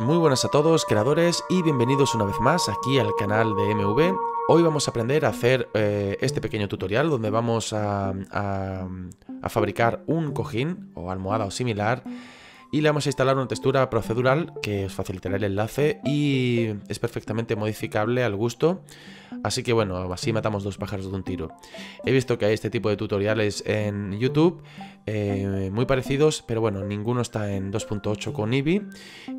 Muy buenas a todos creadores y bienvenidos una vez más aquí al canal de Eme Uve. Hoy vamos a aprender a hacer este pequeño tutorial donde vamos a fabricar un cojín o almohada o similar y le vamos a instalar una textura procedural que os facilitará el enlace y es perfectamente modificable al gusto. Así que bueno, así matamos dos pájaros de un tiro. He visto que hay este tipo de tutoriales en YouTube, muy parecidos, pero bueno, ninguno está en 2.8 con Eevee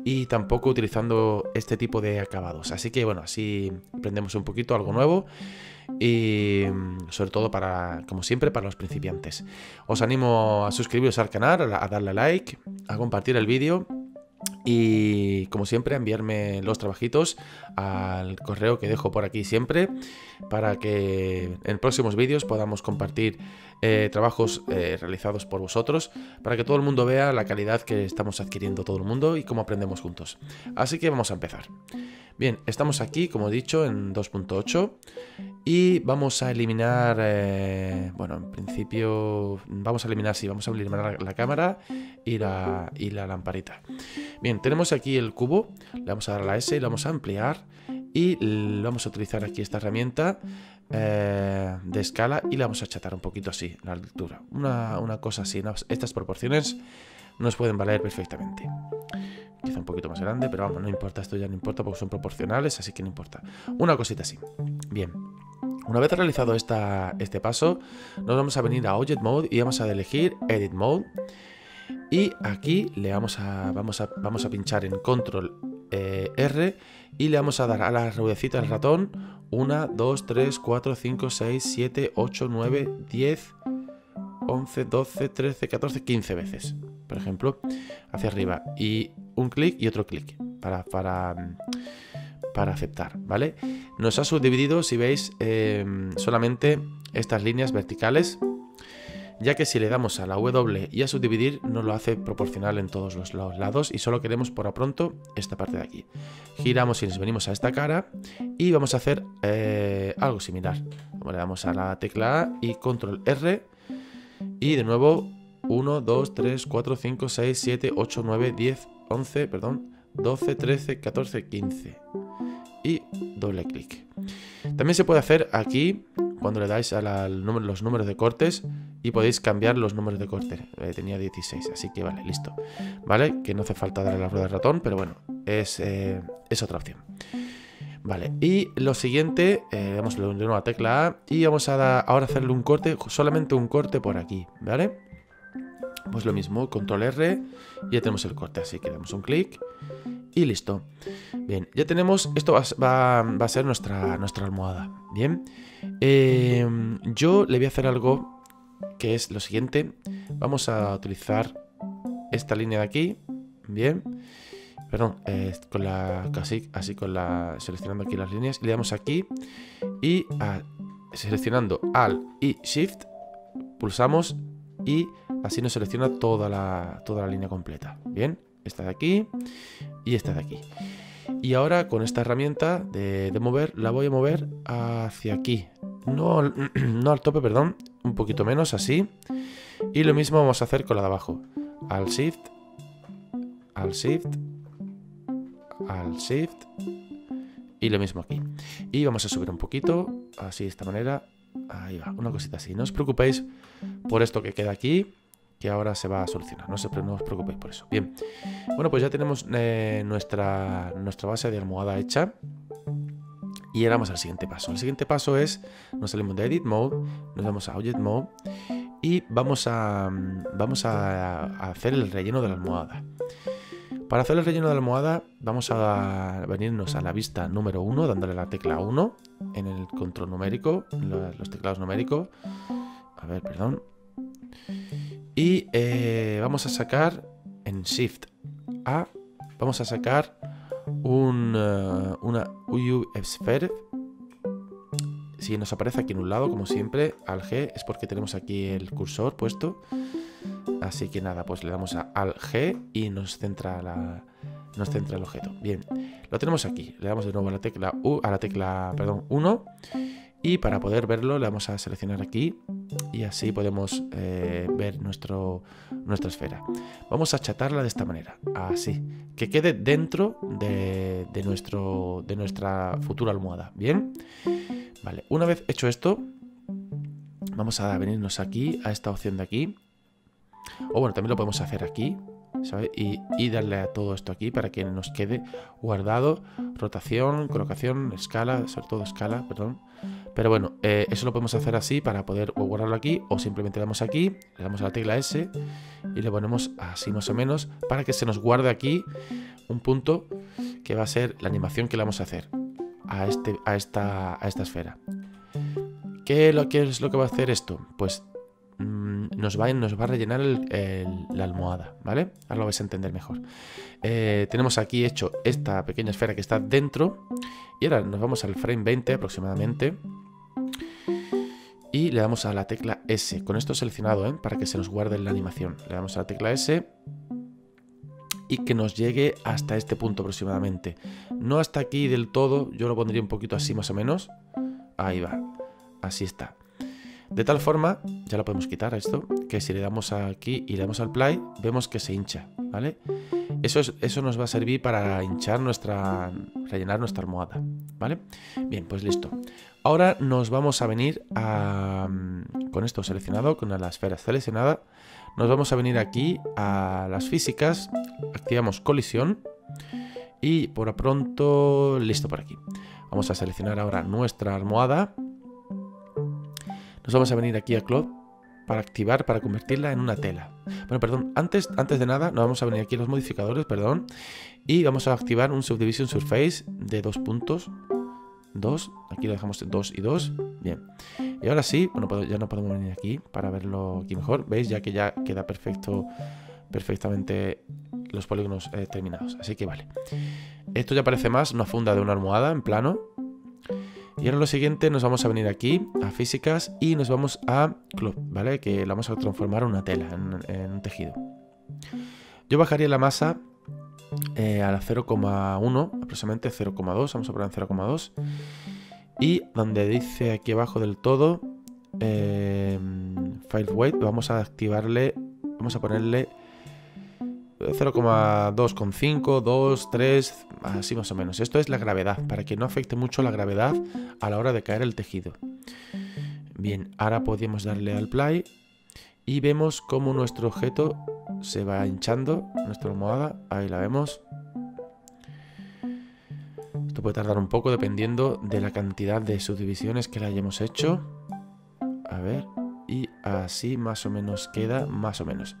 y tampoco utilizando este tipo de acabados. Así que bueno, así aprendemos un poquito algo nuevo y sobre todo para, como siempre, para los principiantes. Os animo a suscribiros al canal, a darle a like, a compartir el vídeo. Y como siempre, enviarme los trabajitos al correo que dejo por aquí siempre para que en próximos vídeos podamos compartir trabajos realizados por vosotros para que todo el mundo vea la calidad que estamos adquiriendo todo el mundo y cómo aprendemos juntos. Así que vamos a empezar. Bien, estamos aquí, como he dicho, en 2.8 y vamos a eliminar, bueno, en principio vamos a eliminar la cámara y la lamparita. Bien, tenemos aquí el cubo, le vamos a dar a la S, le vamos a ampliar y vamos a utilizar aquí esta herramienta de escala y la vamos a achatar un poquito así, la altura. Una cosa así, ¿no? Estas proporciones nos pueden valer perfectamente. Quizá un poquito más grande, pero vamos, no importa, esto ya no importa porque son proporcionales, así que no importa. Una cosita así. Bien, una vez realizado este paso, nos vamos a venir a Object Mode y vamos a elegir Edit Mode. Y aquí le vamos a pinchar en Control R y le vamos a dar a la ruedecita del ratón 1, 2, 3, 4, 5, 6, 7, 8, 9, 10, 11, 12, 13, 14, 15 veces, por ejemplo, hacia arriba. Y un clic y otro clic para aceptar, ¿vale? Nos ha subdividido, si veis, solamente estas líneas verticales, ya que si le damos a la W y a subdividir nos lo hace proporcional en todos los lados y solo queremos por a pronto esta parte de aquí. Giramos y nos venimos a esta cara y vamos a hacer algo similar. Le damos a la tecla A y Control R y de nuevo 1, 2, 3, 4, 5, 6, 7, 8, 9, 10, 11, perdón, 12, 13, 14, 15 y doble clic. También se puede hacer aquí cuando le dais a los números de cortes y podéis cambiar los números de corte. Tenía 16, así que vale, listo. Vale, que no hace falta darle la rueda al ratón, pero bueno, es otra opción. Vale, y lo siguiente, damos de nuevo a tecla A y vamos a ahora hacerle un corte, solamente un corte por aquí, ¿vale? Pues lo mismo, Control R, ya tenemos el corte, así que damos un clic y listo. Bien, ya tenemos, esto va a ser nuestra almohada, ¿bien? Yo le voy a hacer algo que es lo siguiente, vamos a utilizar esta línea de aquí, ¿bien? Perdón, seleccionando aquí las líneas, le damos aquí y seleccionando Alt y Shift, pulsamos y así nos selecciona toda la línea completa. Bien, esta de aquí y esta de aquí. Y ahora con esta herramienta de mover, la voy a mover hacia aquí. No al tope, perdón, un poquito menos, así. Y lo mismo vamos a hacer con la de abajo. Al Shift, al Shift, al Shift. Y lo mismo aquí. Y vamos a subir un poquito, así de esta manera. Ahí va, una cosita así. No os preocupéis por esto que queda aquí, que ahora se va a solucionar, no os preocupéis por eso. Bien, bueno, pues ya tenemos nuestra base de almohada hecha y ahora vamos al siguiente paso. El siguiente paso es, nos salimos de Edit Mode, nos vamos a Object Mode y vamos a hacer el relleno de la almohada. Para hacer el relleno de la almohada vamos a venirnos a la vista número 1 dándole la tecla 1 en el control numérico, los teclados numéricos, a ver, perdón. Y vamos a sacar en Shift A, vamos a sacar una UV Sphere. Si nos aparece aquí en un lado, como siempre, al G, es porque tenemos aquí el cursor puesto. Así que nada, pues le damos al G y nos centra el objeto. Bien, lo tenemos aquí. Le damos de nuevo a la tecla 1 Y para poder verlo le vamos a seleccionar aquí y así podemos ver nuestra esfera. Vamos a achatarla de esta manera, así, que quede dentro de nuestra futura almohada, ¿bien? Vale, una vez hecho esto, vamos a venirnos aquí, a esta opción de aquí. O bueno, también lo podemos hacer aquí, ¿sabes? Y darle a todo esto aquí para que nos quede guardado, rotación, colocación, escala, sobre todo escala, perdón. Pero bueno, eso lo podemos hacer así para poder o guardarlo aquí o simplemente le damos aquí, le damos a la tecla S y le ponemos así más o menos para que se nos guarde aquí un punto que va a ser la animación que le vamos a hacer a esta esfera. ¿Qué es lo que va a hacer esto? Pues nos va a rellenar la almohada, ¿vale? Ahora lo vais a entender mejor. Tenemos aquí hecho esta pequeña esfera que está dentro y ahora nos vamos al frame 20 aproximadamente y le damos a la tecla S, con esto seleccionado, para que se nos guarde la animación. Le damos a la tecla S y que nos llegue hasta este punto aproximadamente. No hasta aquí del todo, yo lo pondría un poquito así más o menos. Ahí va, así está. De tal forma, ya lo podemos quitar a esto, que si le damos aquí y le damos al play, vemos que se hincha, ¿vale? Eso nos va a servir para rellenar nuestra almohada, ¿vale? Bien, pues listo. Ahora nos vamos a venir con esto seleccionado, con la esfera seleccionada, nos vamos a venir aquí a las físicas, activamos colisión y por pronto, listo por aquí. Vamos a seleccionar ahora nuestra almohada. Nos vamos a venir aquí a Cloud para convertirla en una tela. Bueno, perdón, antes de nada nos vamos a venir aquí a los modificadores, perdón, y vamos a activar un Subdivision Surface de 2 puntos, 2, aquí lo dejamos 2 y 2, bien. Y ahora sí, bueno, ya no podemos venir aquí para verlo aquí mejor, veis ya que ya queda perfectamente los polígonos terminados, así que vale. Esto ya parece más una funda de una almohada en plano. Y ahora lo siguiente, nos vamos a venir aquí a físicas y nos vamos a Club, ¿vale? Que la vamos a transformar en una tela, en un tejido. Yo bajaría la masa a la 0,1, aproximadamente 0,2, vamos a poner en 0,2. Y donde dice aquí abajo del todo, File Weight, vamos a ponerle 0,2,5, 2, 3, así más o menos. Esto es la gravedad, para que no afecte mucho la gravedad a la hora de caer el tejido. Bien, ahora podemos darle al play y vemos cómo nuestro objeto se va hinchando, nuestra almohada, ahí la vemos. Esto puede tardar un poco dependiendo de la cantidad de subdivisiones que le hayamos hecho. A ver, y así más o menos queda, más o menos.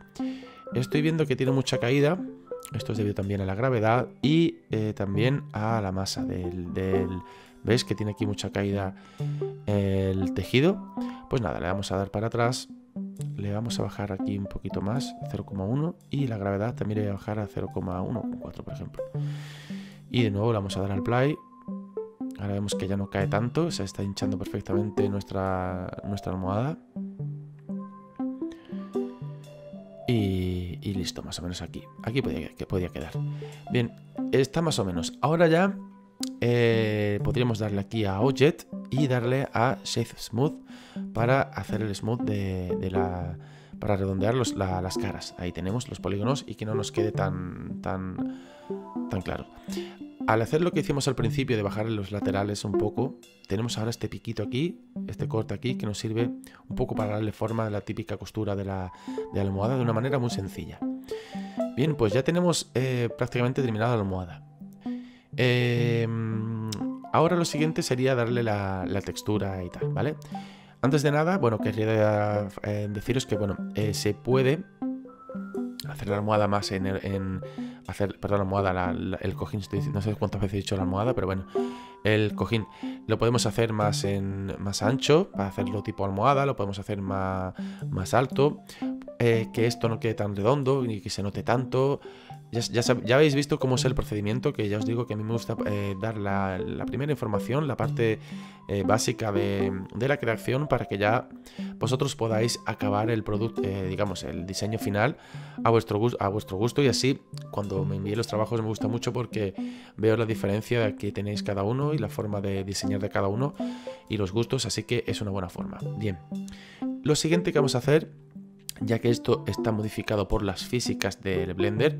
Estoy viendo que tiene mucha caída, esto es debido también a la gravedad y también a la masa del... ¿Veis que tiene aquí mucha caída el tejido? Pues nada, le vamos a dar para atrás, le vamos a bajar aquí un poquito más, 0,1, y la gravedad también le voy a bajar a 0,1,4 por ejemplo. Y de nuevo le vamos a dar al play, ahora vemos que ya no cae tanto, se está hinchando perfectamente nuestra almohada. Y listo, más o menos aquí. Aquí podía quedar. Bien, está más o menos. Ahora ya podríamos darle aquí a Object y darle a Shape Smooth para hacer el smooth para redondear las caras. Ahí tenemos los polígonos y que no nos quede tan claro. Al hacer lo que hicimos al principio de bajar los laterales un poco, tenemos ahora este piquito aquí, este corte aquí, que nos sirve un poco para darle forma a la típica costura de la almohada de una manera muy sencilla. Bien, pues ya tenemos prácticamente terminada la almohada. Ahora lo siguiente sería darle la textura y tal, ¿vale? Antes de nada, bueno, querría deciros que, bueno, se puede hacer la almohada más el cojín, no sé cuántas veces he dicho la almohada, pero bueno, el cojín lo podemos hacer más ancho, para hacerlo tipo almohada, lo podemos hacer más alto, que esto no quede tan redondo ni que se note tanto. Ya habéis visto cómo es el procedimiento, que ya os digo que a mí me gusta dar la primera información, la parte básica de la creación, para que ya vosotros podáis acabar el producto, digamos, el diseño final a vuestro gusto. Y así, cuando me enviéis los trabajos, me gusta mucho porque veo la diferencia que tenéis cada uno y la forma de diseñar de cada uno y los gustos, así que es una buena forma. Bien, lo siguiente que vamos a hacer, ya que esto está modificado por las físicas del Blender,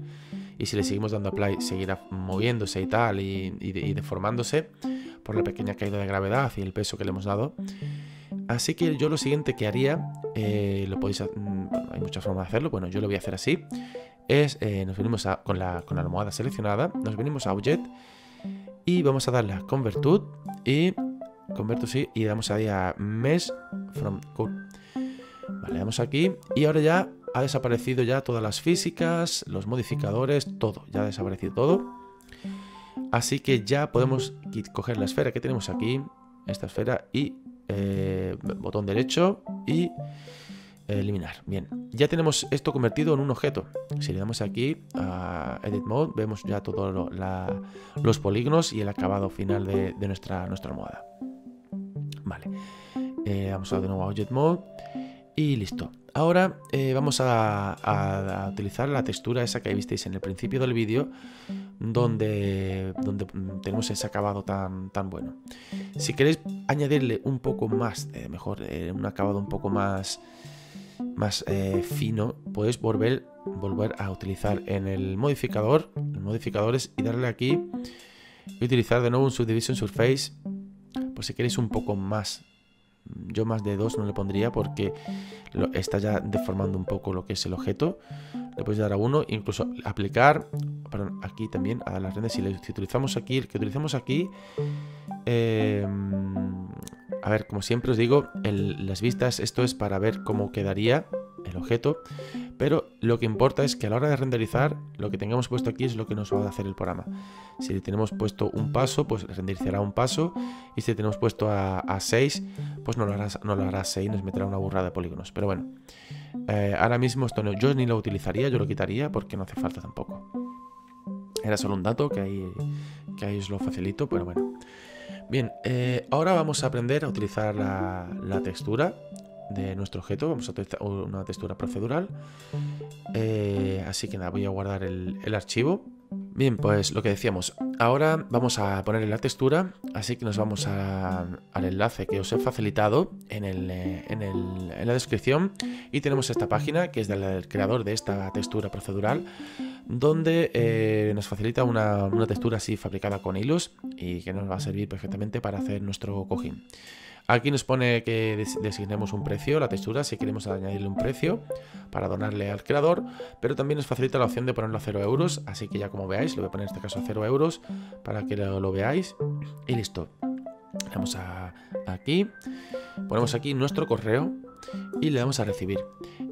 y si le seguimos dando apply seguirá moviéndose y tal y deformándose por la pequeña caída de gravedad y el peso que le hemos dado. Así que yo lo siguiente que haría, lo podéis, hay muchas formas de hacerlo, bueno, yo lo voy a hacer así, es nos venimos con la almohada seleccionada, nos venimos a Object y vamos a darle a Convert to, y damos ahí a Mesh from Curve. Vale, damos aquí y ahora ya ha desaparecido ya todas las físicas, los modificadores, todo, ya ha desaparecido todo. Así que ya podemos coger la esfera que tenemos aquí, esta esfera, y botón derecho y eliminar. Bien, ya tenemos esto convertido en un objeto. Si le damos aquí a Edit Mode, vemos ya todos los polígonos y el acabado final de nuestra almohada. Vale, vamos a de nuevo a Object Mode. Y listo. Ahora vamos a utilizar la textura esa que visteis en el principio del vídeo, donde tenemos ese acabado tan bueno. Si queréis añadirle un poco más, un acabado un poco más fino, podéis volver a utilizar en el modificador, en modificadores, y darle aquí y utilizar de nuevo un Subdivision Surface, por si queréis un poco más. Yo más de 2 no le pondría porque está ya deformando un poco lo que es el objeto. Le podéis dar a 1, incluso aplicar, perdón, aquí también a las rendas. Si utilizamos aquí, el que utilizamos aquí, a ver, como siempre os digo, las vistas, esto es para ver cómo quedaría el objeto, pero lo que importa es que a la hora de renderizar, lo que tengamos puesto aquí es lo que nos va a hacer el programa. Si le tenemos puesto un paso, pues renderizará un paso, y si le tenemos puesto a 6, pues no lo hará 6, nos meterá una burrada de polígonos. Pero bueno, ahora mismo esto yo ni lo utilizaría, yo lo quitaría porque no hace falta tampoco. Era solo un dato que ahí os lo facilito, pero bueno. Bien, ahora vamos a aprender a utilizar la textura de nuestro objeto. Vamos a utilizar una textura procedural, así que nada, voy a guardar el archivo. Bien, pues lo que decíamos, ahora vamos a ponerle la textura, así que nos vamos al enlace que os he facilitado en la descripción, y tenemos esta página que es del creador de esta textura procedural, donde nos facilita una textura así fabricada con hilos y que nos va a servir perfectamente para hacer nuestro cojín. Aquí nos pone que designemos un precio, la textura, si queremos añadirle un precio para donarle al creador, pero también nos facilita la opción de ponerlo a 0 euros, así que ya como veáis, lo voy a poner en este caso a 0 euros para que lo veáis y listo. Vamos aquí, ponemos aquí nuestro correo y le damos a recibir.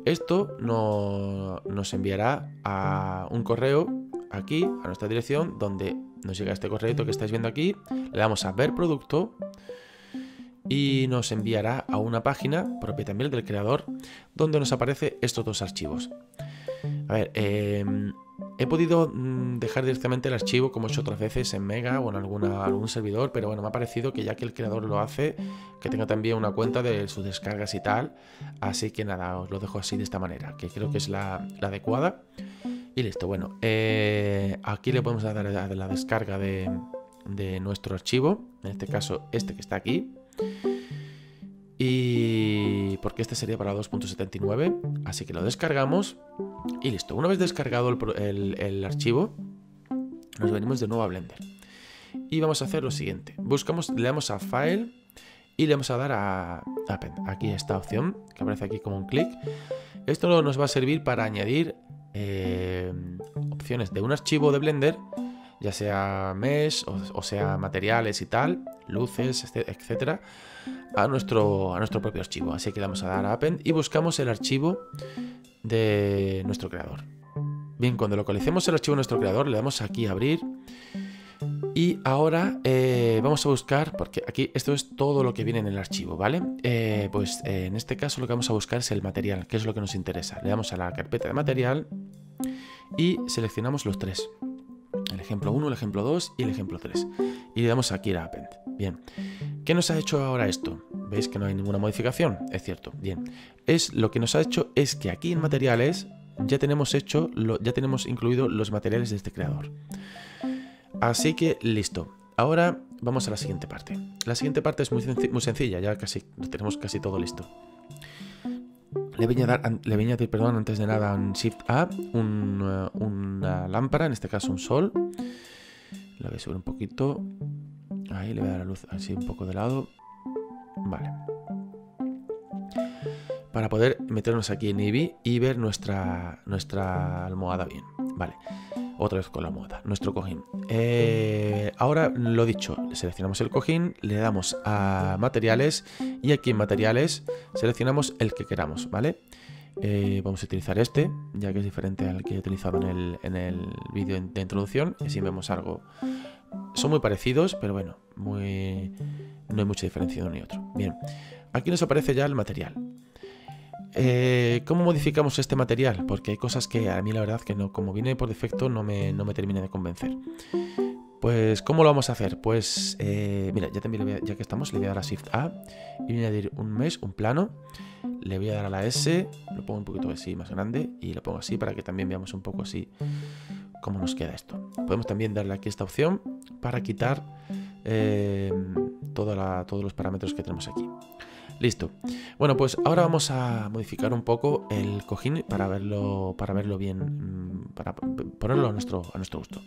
Esto nos enviará a un correo aquí, a nuestra dirección, donde nos llega este correo que estáis viendo aquí, le damos a ver producto, y nos enviará a una página propia también del creador donde nos aparecen estos dos archivos. A ver, he podido dejar directamente el archivo como he hecho otras veces en Mega o en algún servidor, pero bueno, me ha parecido que ya que el creador lo hace, que tenga también una cuenta de sus descargas y tal, así que nada, os lo dejo así de esta manera, que creo que es la adecuada y listo. Bueno, aquí le podemos dar la descarga de nuestro archivo, en este caso este que está aquí, y porque este sería para 2.79, así que lo descargamos y listo. Una vez descargado el archivo, nos venimos de nuevo a Blender y vamos a hacer lo siguiente. Le damos a File y le vamos a dar a Append, aquí esta opción que aparece aquí como un clic. Esto nos va a servir para añadir opciones de un archivo de Blender, ya sea mesh o sea materiales y tal, luces, etcétera, a nuestro propio archivo. Así que le vamos a dar a Append y buscamos el archivo de nuestro creador. Bien, cuando localicemos el archivo de nuestro creador, le damos aquí a abrir Y ahora vamos a buscar, porque aquí esto es todo lo que viene en el archivo, ¿vale? Pues en este caso lo que vamos a buscar es el material, que es lo que nos interesa. Le damos a la carpeta de material y seleccionamos los tres. El ejemplo 1, el ejemplo 2 y el ejemplo 3. Y le damos aquí a Append. Bien. ¿Qué nos ha hecho ahora esto? ¿Veis que no hay ninguna modificación? Es cierto. Bien. Es lo que nos ha hecho es que aquí en materiales ya tenemos incluido los materiales de este creador. Así que listo. Ahora vamos a la siguiente parte. La siguiente parte es muy sencilla, ya casi lo tenemos casi todo listo. Le voy a añadir, antes de nada, un Shift A, una lámpara, en este caso un sol. La voy a subir un poquito. Ahí le voy a dar la luz así un poco de lado. Vale. Para poder meternos aquí en Eevee y ver nuestra almohada bien. Vale. Otra vez con la almohada, nuestro cojín. Ahora lo dicho, seleccionamos el cojín, le damos a materiales y aquí en materiales seleccionamos el que queramos, ¿vale? Vamos a utilizar este, ya que es diferente al que he utilizado en el vídeo de introducción. Así vemos algo. Son muy parecidos, pero bueno, no hay mucha diferencia de uno ni otro. Bien, aquí nos aparece ya el material. ¿Cómo modificamos este material? Porque hay cosas que a mí la verdad que no, como viene por defecto, no me termina de convencer. Pues, ¿cómo lo vamos a hacer? Pues, mira, ya que estamos, le voy a dar a Shift A y voy a añadir un mesh, un plano. Le voy a dar a la S, lo pongo un poquito así más grande y lo pongo así para que también veamos un poco así cómo nos queda esto. Podemos también darle aquí esta opción para quitar todos los parámetros que tenemos aquí. Listo. Bueno, pues ahora vamos a modificar un poco el cojín para verlo bien, para ponerlo a nuestro gusto.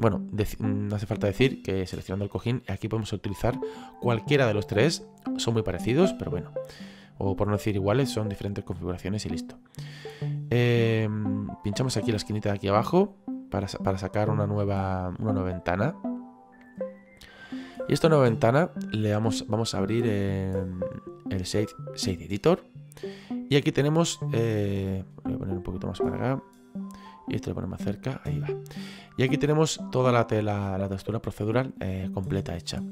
Bueno, no hace falta decir que seleccionando el cojín, aquí podemos utilizar cualquiera de los tres. Son muy parecidos, pero bueno, o por no decir iguales, son diferentes configuraciones y listo. Pinchamos aquí la esquinita de aquí abajo para sacar una nueva ventana. Y esta nueva ventana vamos a abrir el Shade Editor. Y aquí tenemos, voy a poner un poquito más para acá. Y este lo ponemos más cerca, ahí va. Y aquí tenemos toda la textura procedural completa hecha.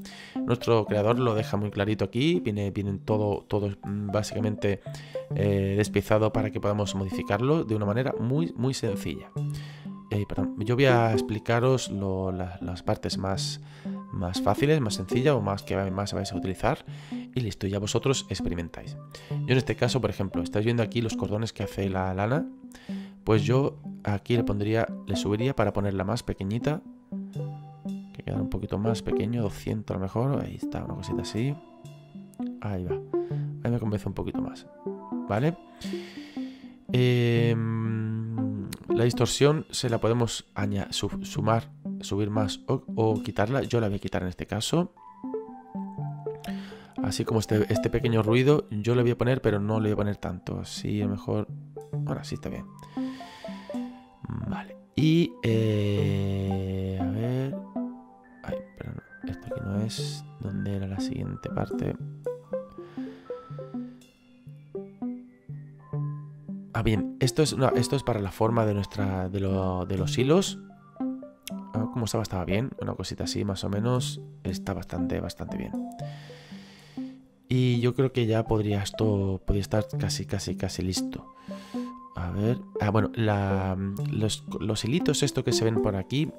Nuestro creador lo deja muy clarito aquí. Viene todo básicamente despiezado para que podamos modificarlo de una manera muy, muy sencilla. Yo voy a explicaros las partes más fáciles, más sencillas o más que más vais a utilizar y listo, ya vosotros experimentáis. Yo en este caso, por ejemplo, estáis viendo aquí los cordones que hace la lana, pues yo aquí le subiría para ponerla más pequeñita, que queda un poquito más pequeño, 200 a lo mejor, ahí está, una cosita así, ahí va, ahí me convence un poquito más, ¿vale? La distorsión se la podemos subir más o quitarla. Yo la voy a quitar en este caso. Así como este pequeño ruido, yo le voy a poner, pero no le voy a poner tanto. Así a lo mejor. Ahora sí está bien. Vale. Y. A ver. Ay, pero no. Esto aquí no es. ¿Dónde era la siguiente parte? Ah, bien, esto es para la forma de los hilos. Ah, como estaba bien. Una cosita así, más o menos. Está bastante bien. Y yo creo que ya podría estar casi listo. A ver. Ah, bueno, los hilitos esto que se ven por aquí.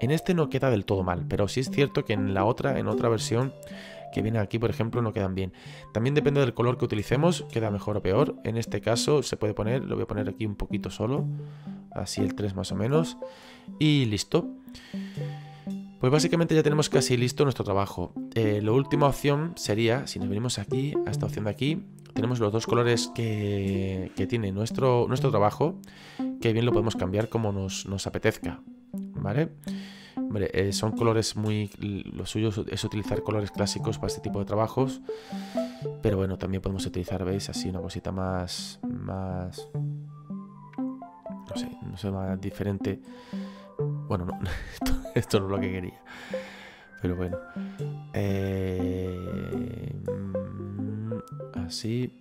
En este no queda del todo mal, pero sí es cierto que en otra versión que viene aquí, por ejemplo, no quedan bien. También depende del color que utilicemos, queda mejor o peor. En este caso se puede poner, lo voy a poner aquí un poquito solo, así el 3 más o menos, y listo. Pues básicamente ya tenemos casi listo nuestro trabajo. La última opción sería, si nos venimos aquí, a esta opción de aquí, tenemos los dos colores que tiene nuestro trabajo, que bien lo podemos cambiar como nos apetezca, ¿vale? Hombre, son colores muy... Lo suyo es utilizar colores clásicos para este tipo de trabajos. Pero bueno, también podemos utilizar, ¿veis? Así una cosita más... No sé, más diferente. Bueno, no, esto no es lo que quería. Pero bueno. Así...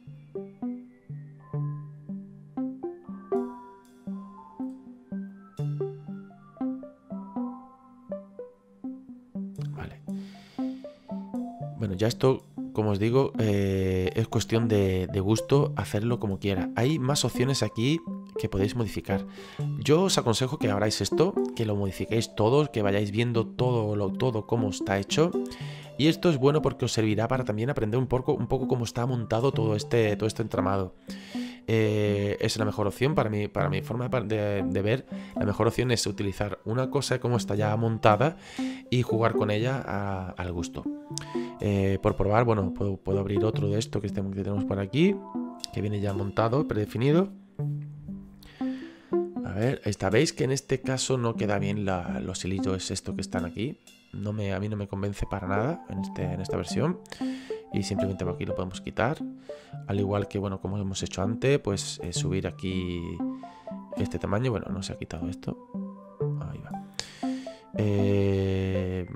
Bueno, ya esto, como os digo, es cuestión de gusto, hacerlo como quiera. Hay más opciones aquí que podéis modificar. Yo os aconsejo que abráis esto, que lo modifiquéis todos, que vayáis viendo todo cómo está hecho. Y esto es bueno porque os servirá para también aprender un poco cómo está montado todo este entramado. Es la mejor opción para mi forma de ver. La mejor opción es utilizar una cosa como está ya montada y jugar con ella al gusto. Por probar, bueno, puedo abrir otro de esto que tenemos por aquí, que viene ya montado, predefinido. A ver, esta, veis que en este caso no queda bien los hilitos estos que están aquí. A mí no me convence para nada en esta versión. Y simplemente por aquí lo podemos quitar. Al igual que, bueno, como hemos hecho antes, pues subir aquí este tamaño. Bueno, no se ha quitado esto. Ahí va.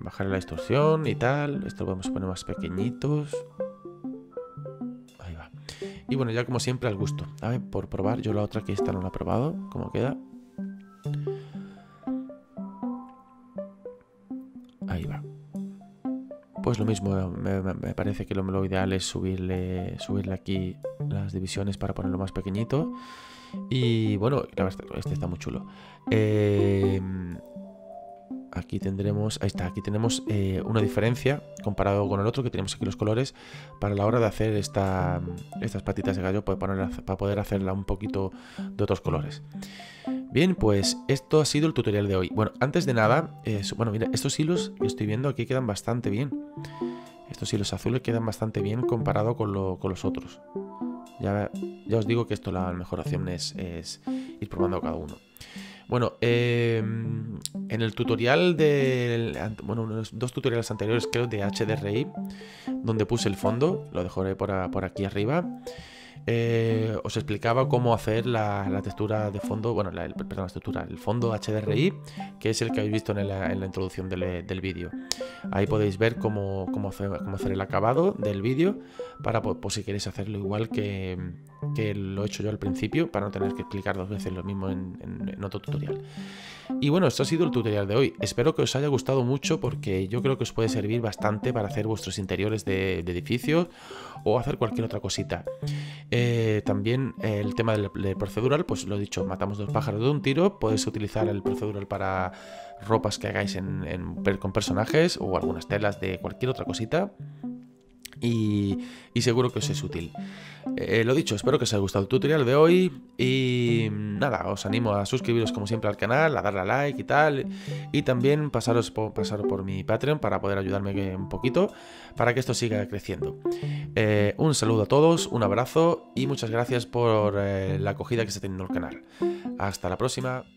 Bajar la distorsión y tal. Esto lo podemos poner más pequeñitos. Ahí va. Y bueno, ya como siempre al gusto. A ver, por probar. Yo la otra que esta no la he probado. ¿Cómo queda? Ahí va. Pues lo mismo, me parece que lo ideal es subirle aquí las divisiones para ponerlo más pequeñito. Y bueno, este está muy chulo. Aquí tendremos, ahí está, aquí tenemos una diferencia comparado con el otro, que tenemos aquí los colores, para la hora de hacer estas patitas de gallo, para poder hacerla un poquito de otros colores. Bien, pues esto ha sido el tutorial de hoy. Bueno, antes de nada, bueno, mira, estos hilos que estoy viendo aquí quedan bastante bien. Estos hilos azules quedan bastante bien comparado con los otros. Ya os digo que esto, la mejor opción es ir probando cada uno. Bueno, en el tutorial unos dos tutoriales anteriores, creo, de HDRI, donde puse el fondo, lo dejaré por aquí arriba. Os explicaba cómo hacer la textura de fondo, bueno, perdón, la textura, el fondo HDRI, que es el que habéis visto en la introducción del vídeo. Ahí podéis ver cómo hacer el acabado del vídeo, para por si queréis hacerlo igual que lo he hecho yo al principio, para no tener que clicar dos veces lo mismo en otro tutorial. Y bueno, esto ha sido el tutorial de hoy. Espero que os haya gustado mucho, porque yo creo que os puede servir bastante para hacer vuestros interiores de edificios o hacer cualquier otra cosita. También el tema del procedural, pues lo he dicho, matamos dos pájaros de un tiro. Podéis utilizar el procedural para ropas que hagáis con personajes o algunas telas de cualquier otra cosita. Y seguro que os es útil. Lo dicho, espero que os haya gustado el tutorial de hoy. Y nada, os animo a suscribiros como siempre al canal, a darle a like y tal. Y también pasaros por mi Patreon para poder ayudarme un poquito, para que esto siga creciendo. Un saludo a todos, un abrazo y muchas gracias por la acogida que está teniendo el canal. Hasta la próxima.